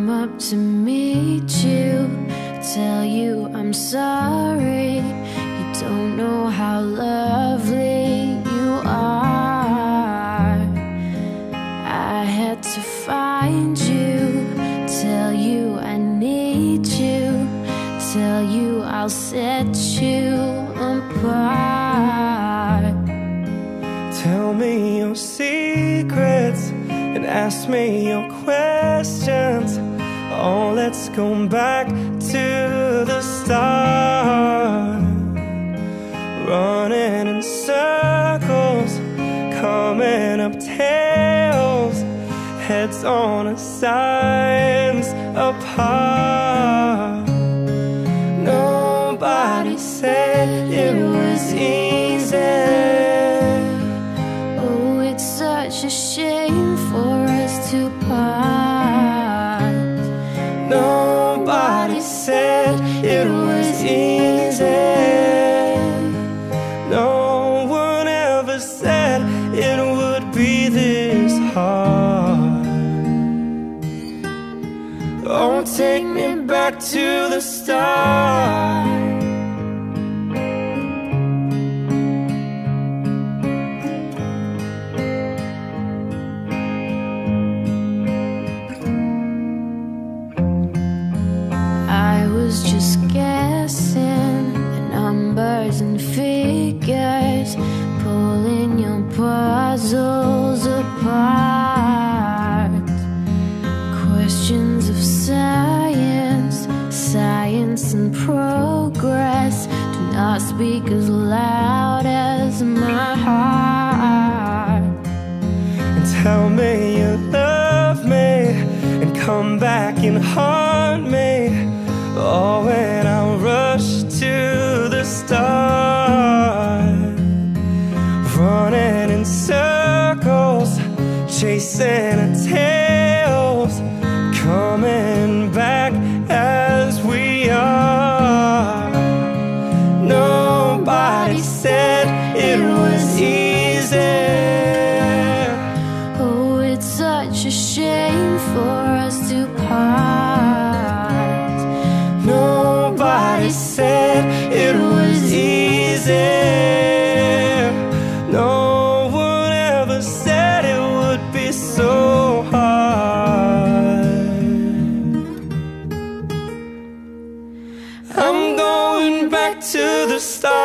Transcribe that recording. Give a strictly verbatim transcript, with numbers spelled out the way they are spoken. come up to meet you, tell you I'm sorry. You don't know how lovely you are. I had to find you, tell you I need you, tell you I'll set you apart. Tell me your secrets and ask me your questions. Oh, let's go back to the start. Running in circles, coming up tails, heads on and sides apart. Nobody said it was easy. Oh, it's such a shame for us to part. Nobody said it was easy. No one ever said it would be this hard. Oh, take me back to the start. Just guessing the numbers and figures, pulling your puzzles apart. Questions of science, science and progress do not speak as loud as my heart. And tell me you love me, and come back and haunt me. Oh, and I'll rush to the start. Running in circles, chasing our tails, coming back as we are. Nobody said it was easy. Oh, it's such a shame for us to part. Nobody said it was easy. No one ever said it would be so hard. I'm going back to the start.